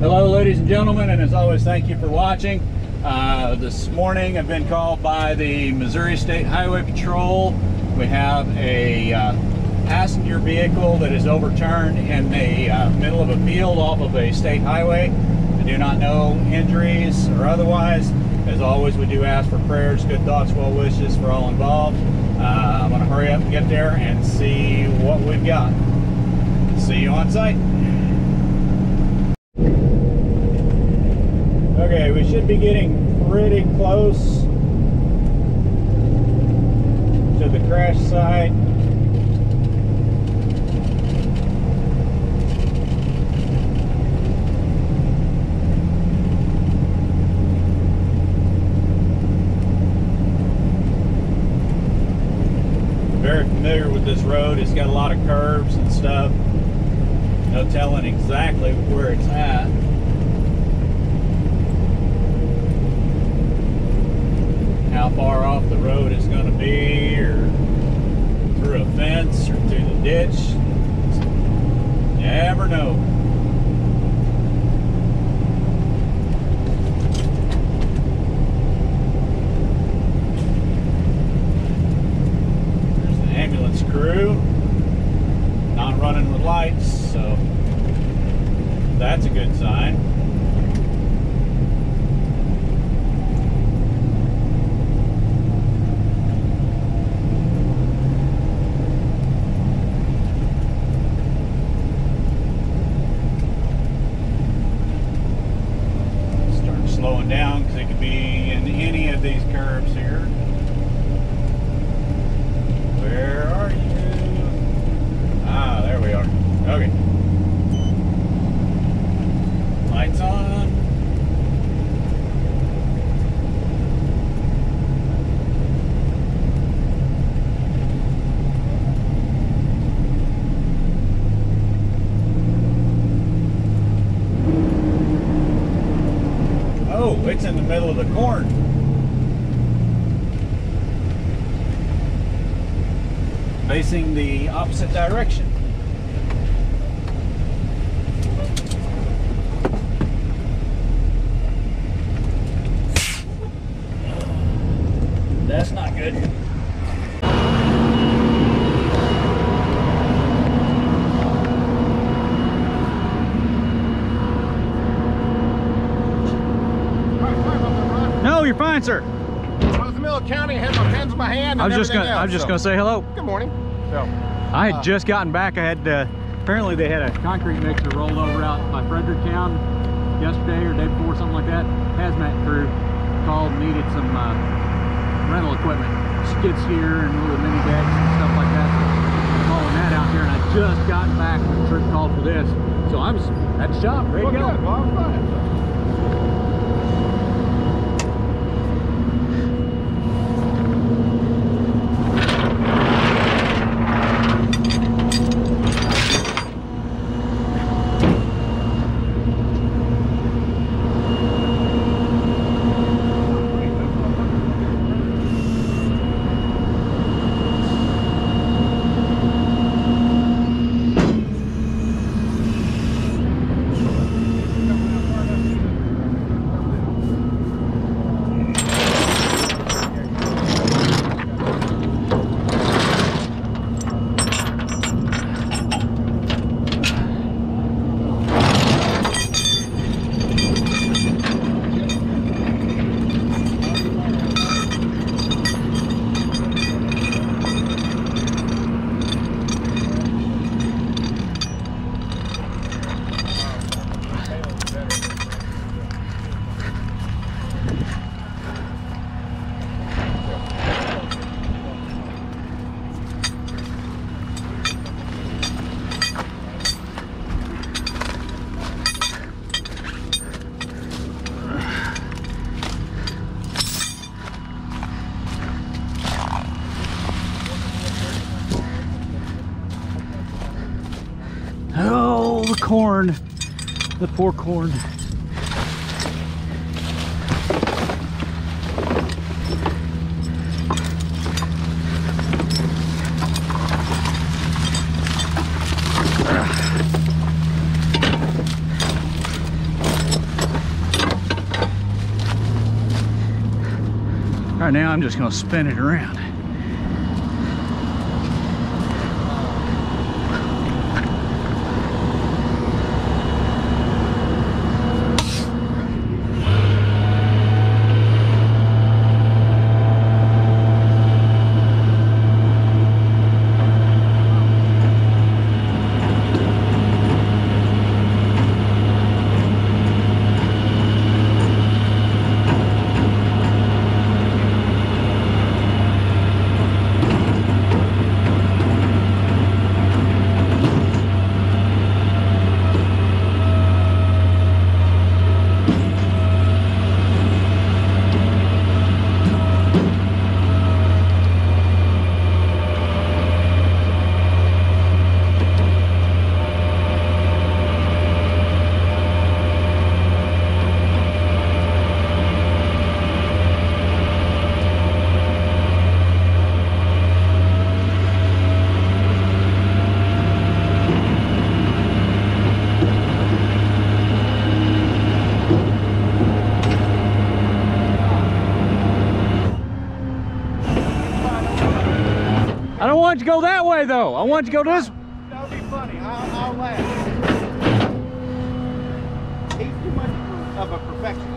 Hello ladies and gentlemen, and as always, thank you for watching. This morning I've been called by the Missouri State Highway Patrol. We have a passenger vehicle that is overturned in the middle of a field off of a state highway. I do not know injuries or otherwise. As always, we do ask for prayers, good thoughts, well wishes for all involved. I'm going to hurry up and get there and see what we've got. See you on site. Okay, we should be getting pretty close to the crash site. Very familiar with this road. It's got a lot of curves and stuff. No telling exactly where it's at. How far off the road it's going to be, or through a fence, or through the ditch. You never know. Crew not running with lights, so that's a good sign. Start slowing down because it could be in any of these curves here. Where are you? Ah, there we are. Okay. Lights on. Oh, it's in the middle of the corn. Facing the opposite direction. That's not good. No, you're fine, sir. I was in the middle of county, had my pens in my hand. I was just gonna say hello. Good morning. So, I had just gotten back. I had apparently they had a concrete mixer rolled over out by Fredericktown yesterday or day before, something like that. Hazmat crew called, needed some rental equipment, skid steer and little mini decks and stuff like that. Calling that out here, and I just gotten back when the trip called for this. So I'm just at the shop, ready to go. Good. Well, I'm fine. Corn, the poor corn. Right now I'm just gonna spin it around. To go that way though. I want to go this. That'll be funny. I'll laugh. He's too much of a perfectionist.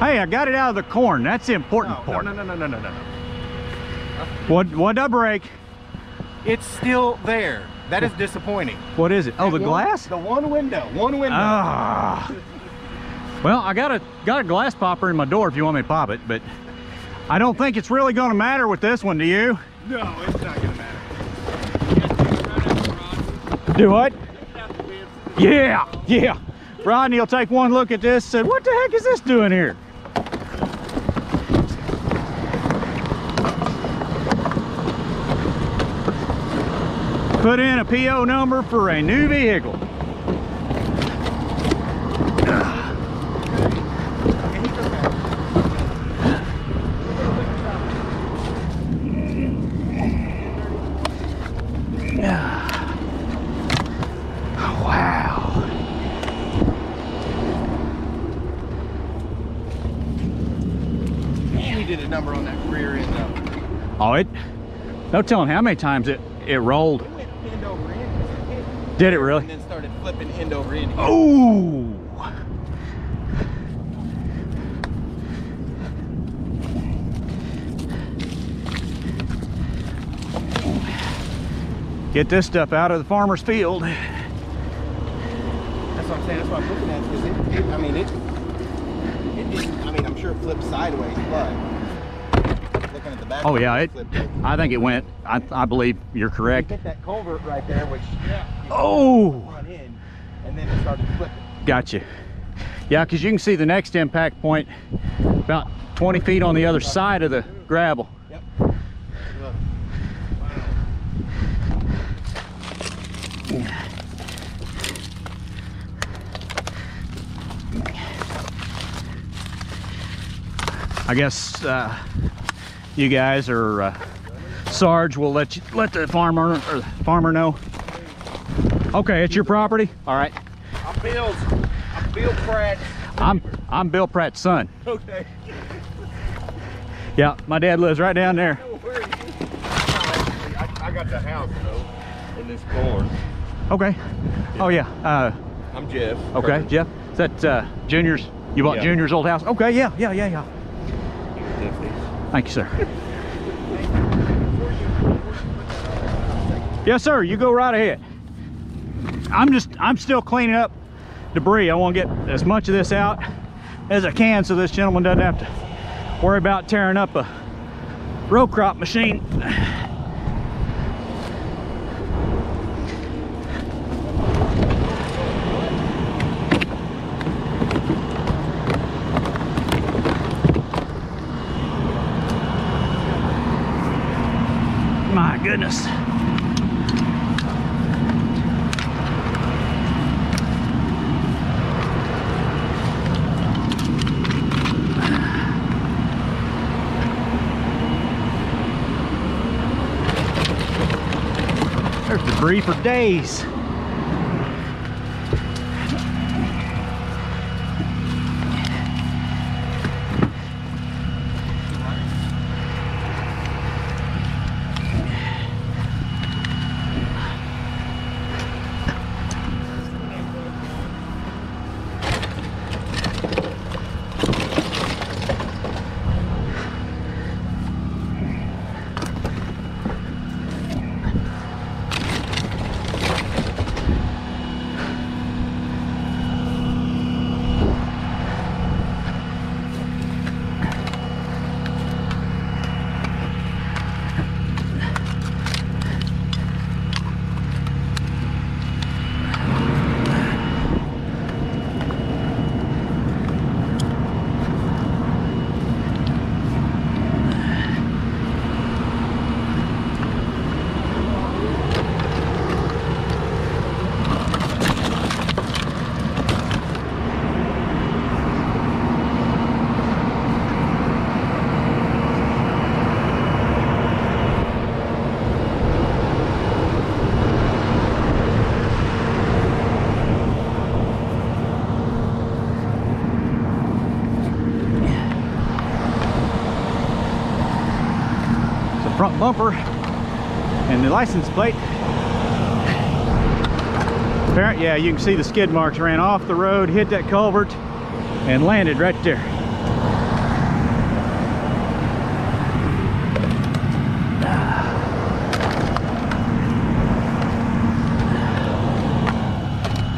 I got it out of the corn. That's the important part. No. What a break. It's still there. That is disappointing. What is it? Oh, the glass? The one window. One window. Well, I got a glass popper in my door if you want me to pop it, but I don't think it's really going to matter with this one, do you? No, it's not going to matter. Do what? Yeah. Rodney will take one look at this and said, what the heck is this doing here? Put in a PO number for a new vehicle. Wow. Man, he did a number on that rear end though. Oh, no telling how many times it rolled. Did it really? And then started flipping end over end. Oh! Get this stuff out of the farmer's field. That's what I'm saying. That's what I'm looking at. Because I mean, I'm sure it flipped sideways, but looking at the back. Oh yeah, it. I think it went. I believe you're correct. Hit that culvert right there, which. Yeah. And then it started flipping. Gotcha. Yeah, because you can see the next impact point about 20 feet on the other side of the gravel. Yep. Wow. I guess you guys or Sarge will let the farmer know. Okay, it's your property? All right. I'm Bill Pratt. I'm Bill Pratt's son. Okay. Yeah, my dad lives right down there. I got the house, though, in this corn. Okay. Yeah. Oh, yeah. I'm Jeff. Okay, Jeff. Is that Junior's? You bought Junior's old house? Okay, yeah. Thank you, sir. Yes, sir, you go right ahead. I'm still cleaning up debris. I want to get as much of this out as I can so this gentleman doesn't have to worry about tearing up a row crop machine. My goodness. There's debris for days. Front bumper and the license plate. Yeah, you can see the skid marks. Ran off the road, hit that culvert, and landed right there.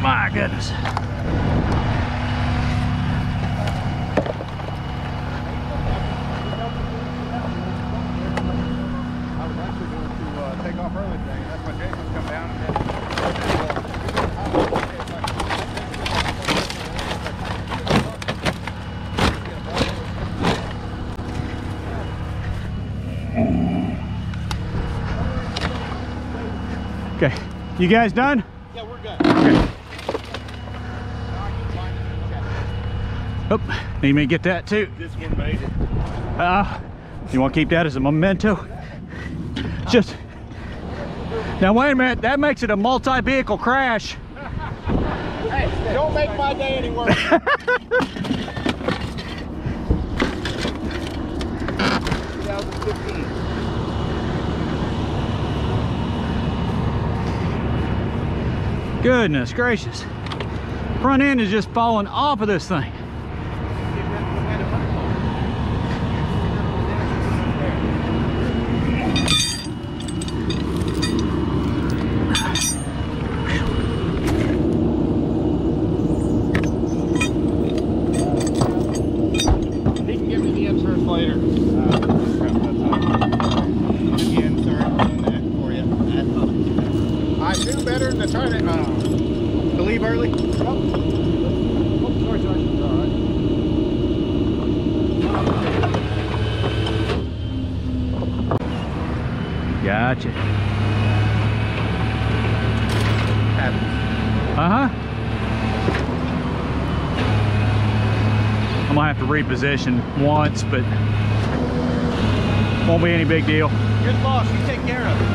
My goodness. Okay, you guys done? Yeah, we're done. Okay. Oh, need me to get that too. This one made it. You want to keep that as a memento? Just now. Wait a minute. That makes it a multi-vehicle crash. Hey, don't make my day any worse. Goodness gracious. Front end is just falling off of this thing. He can give me the inserts later. I do better than trying to leave early. Sorry, Sarge. It's all right. Gotcha. Happens. Uh-huh. I might have to reposition once, but won't be any big deal. Good boss. You take care of it.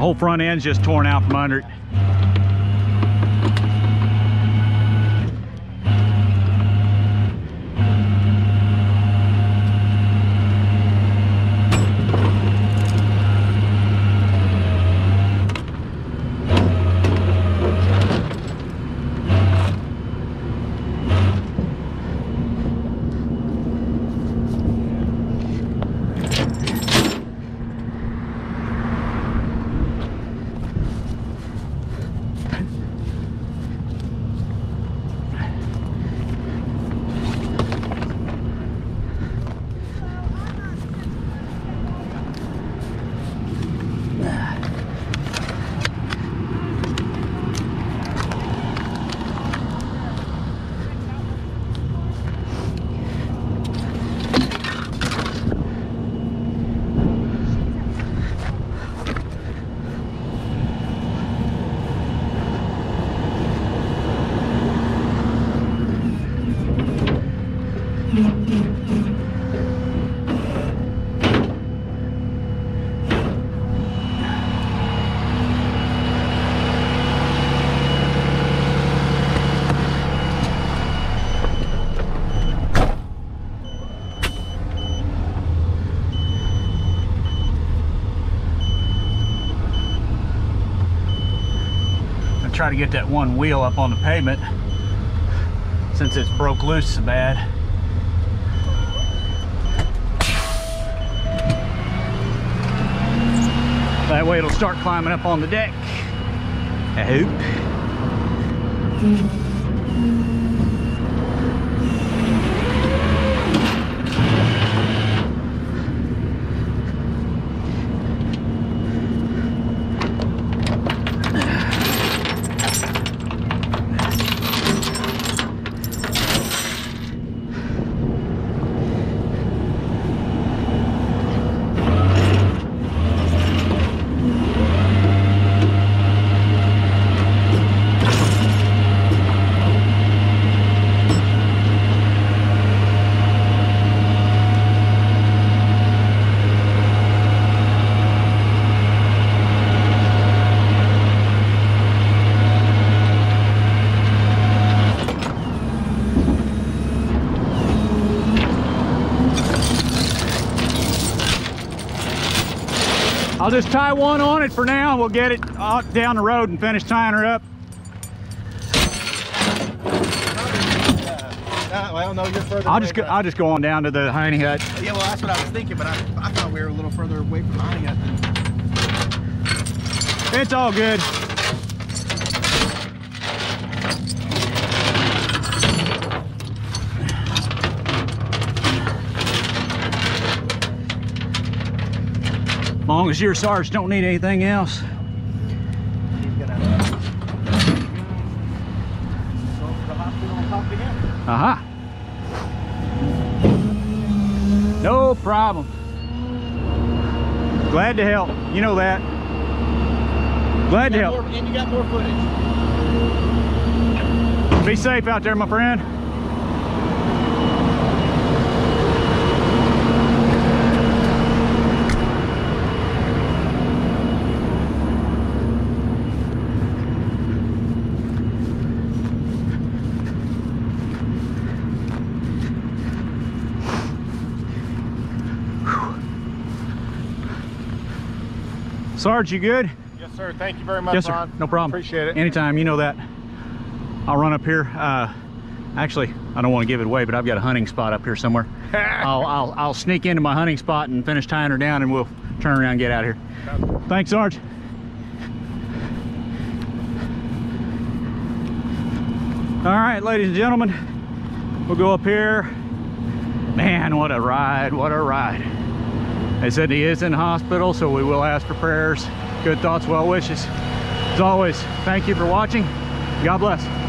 The whole front end's just torn out from under it. Try to get that one wheel up on the pavement since it's broke loose so bad. That way it'll start climbing up on the deck, I hope. I'll just tie one on it for now. We'll get it down the road and finish tying her up. Well, no, you're further I'll just go on down to the honey hut. Yeah, well, that's what I was thinking, but I thought we were a little further away from the honey hut. It's all good. As long as your Sarge don't need anything else. Uh-huh. No problem. Glad to help. You know that. Glad to help. And you got more footage. Be safe out there, my friend. Sarge, you good? Yes, sir. Thank you very much, yes, sir. Ron. No problem. Appreciate it. Anytime, you know that. I'll run up here. Actually, I don't want to give it away, but I've got a hunting spot up here somewhere. I'll sneak into my hunting spot and finish tying her down, and we'll turn around and get out of here. Okay. Thanks, Sarge. All right, ladies and gentlemen, we'll go up here. Man, what a ride! What a ride! They said he is in the hospital, so we will ask for prayers, good thoughts, well wishes. As always, thank you for watching. God bless.